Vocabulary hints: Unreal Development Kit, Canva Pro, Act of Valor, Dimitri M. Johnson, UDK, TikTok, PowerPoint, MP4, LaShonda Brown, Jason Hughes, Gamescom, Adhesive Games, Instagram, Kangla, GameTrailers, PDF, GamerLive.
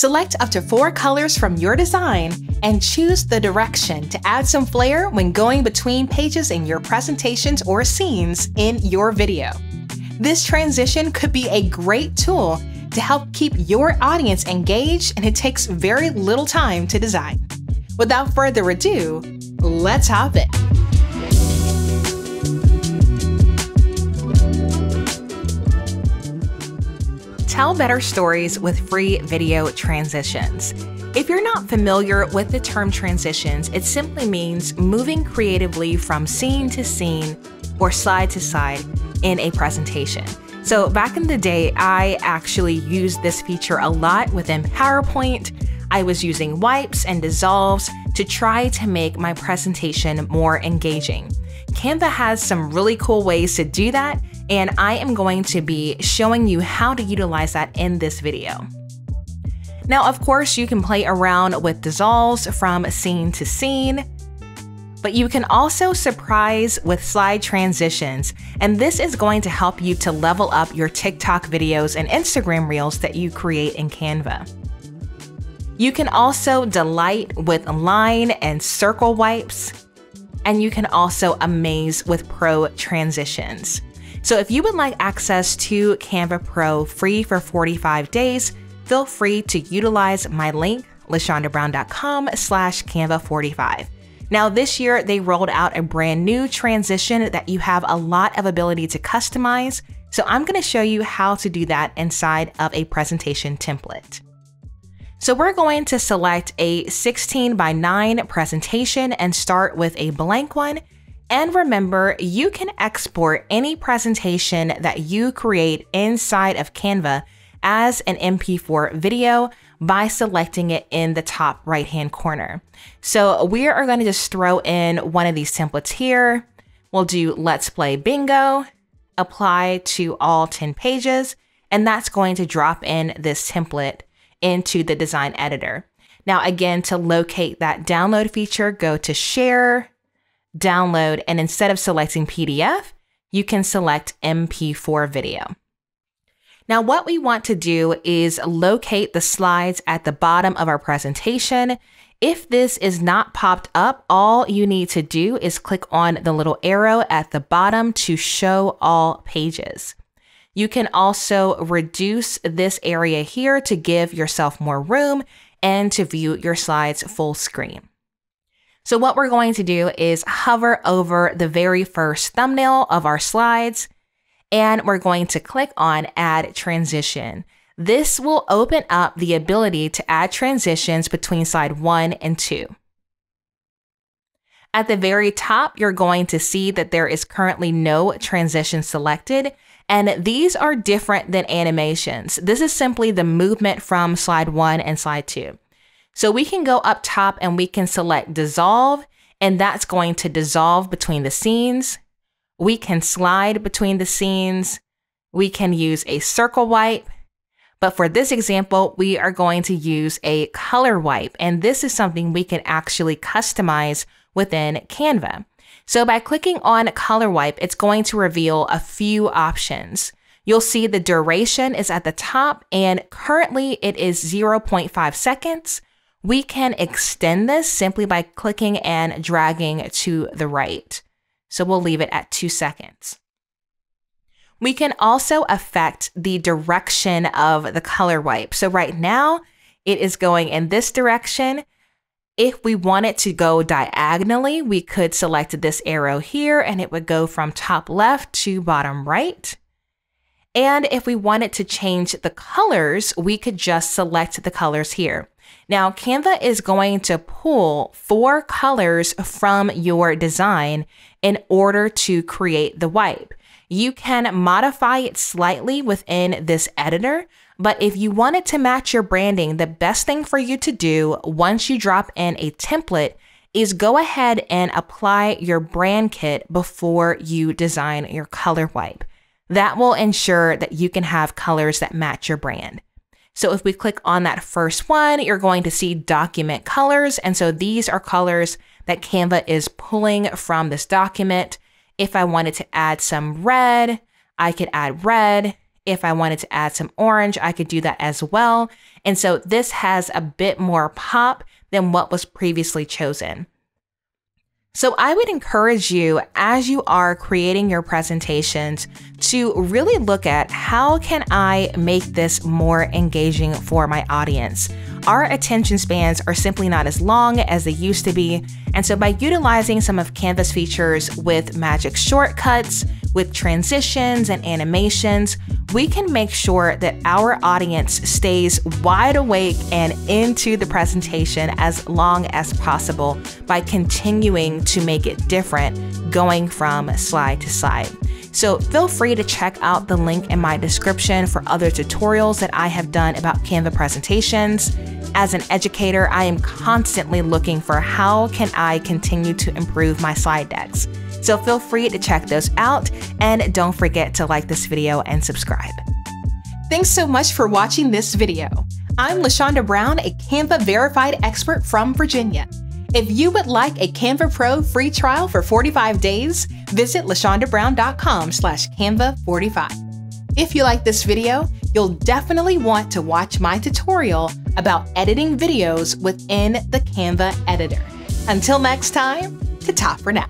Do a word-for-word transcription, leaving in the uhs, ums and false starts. Select up to four colors from your design and choose the direction to add some flair when going between pages in your presentations or scenes in your video. This transition could be a great tool to help keep your audience engaged, and it takes very little time to design. Without further ado, let's hop in. Tell better stories with free video transitions. If you're not familiar with the term transitions, it simply means moving creatively from scene to scene or slide to slide in a presentation. So back in the day, I actually used this feature a lot within PowerPoint. I was using wipes and dissolves to try to make my presentation more engaging. Canva has some really cool ways to do that, and I am going to be showing you how to utilize that in this video. Now, of course, you can play around with dissolves from scene to scene, but you can also surprise with slide transitions. And this is going to help you to level up your TikTok videos and Instagram reels that you create in Canva. You can also delight with line and circle wipes, and you can also amaze with Pro transitions. So if you would like access to Canva Pro free for forty-five days, feel free to utilize my link, lashonda brown dot com slash canva forty-five. Now this year, they rolled out a brand new transition that you have a lot of ability to customize. So I'm gonna show you how to do that inside of a presentation template. So we're going to select a sixteen by nine presentation and start with a blank one. And remember, you can export any presentation that you create inside of Canva as an M P four video by selecting it in the top right-hand corner. So we are going to just throw in one of these templates here. We'll do Let's Play Bingo, apply to all ten pages, and that's going to drop in this template into the design editor. Now, again, to locate that download feature, go to Share, Download, and instead of selecting P D F, you can select M P four video. Now, what we want to do is locate the slides at the bottom of our presentation. If this is not popped up, all you need to do is click on the little arrow at the bottom to show all pages. You can also reduce this area here to give yourself more room and to view your slides full screen. So what we're going to do is hover over the very first thumbnail of our slides, and we're going to click on Add Transition. This will open up the ability to add transitions between slide one and two. At the very top, you're going to see that there is currently no transition selected, and these are different than animations. This is simply the movement from slide one and slide two. So we can go up top and we can select Dissolve, and that's going to dissolve between the scenes. We can slide between the scenes. We can use a circle wipe. But for this example, we are going to use a color wipe. And this is something we can actually customize within Canva. So by clicking on color wipe, it's going to reveal a few options. You'll see the duration is at the top, and currently it is zero point five seconds. We can extend this simply by clicking and dragging to the right. So we'll leave it at two seconds. We can also affect the direction of the color wipe. So right now it is going in this direction. If we want it to go diagonally, we could select this arrow here and it would go from top left to bottom right. And if we wanted to change the colors, we could just select the colors here. Now, Canva is going to pull four colors from your design in order to create the wipe. You can modify it slightly within this editor, but if you want it to match your branding, the best thing for you to do once you drop in a template is go ahead and apply your brand kit before you design your color wipe. That will ensure that you can have colors that match your brand. So if we click on that first one, you're going to see document colors. And so these are colors that Canva is pulling from this document. If I wanted to add some red, I could add red. If I wanted to add some orange, I could do that as well. And so this has a bit more pop than what was previously chosen. So I would encourage you, as you are creating your presentations, to really look at how can I make this more engaging for my audience? Our attention spans are simply not as long as they used to be. And so by utilizing some of Canva's features with magic shortcuts, with transitions and animations, we can make sure that our audience stays wide awake and into the presentation as long as possible by continuing to make it different, going from slide to slide. So feel free to check out the link in my description for other tutorials that I have done about Canva presentations. As an educator, I am constantly looking for how can I continue to improve my slide decks. So feel free to check those out, and don't forget to like this video and subscribe. Thanks so much for watching this video. I'm LaShonda Brown, a Canva verified expert from Virginia. If you would like a Canva Pro free trial for forty-five days, visit lashonda brown dot com slash canva forty-five. If you like this video, you'll definitely want to watch my tutorial about editing videos within the Canva editor. Until next time, ta-ta for now.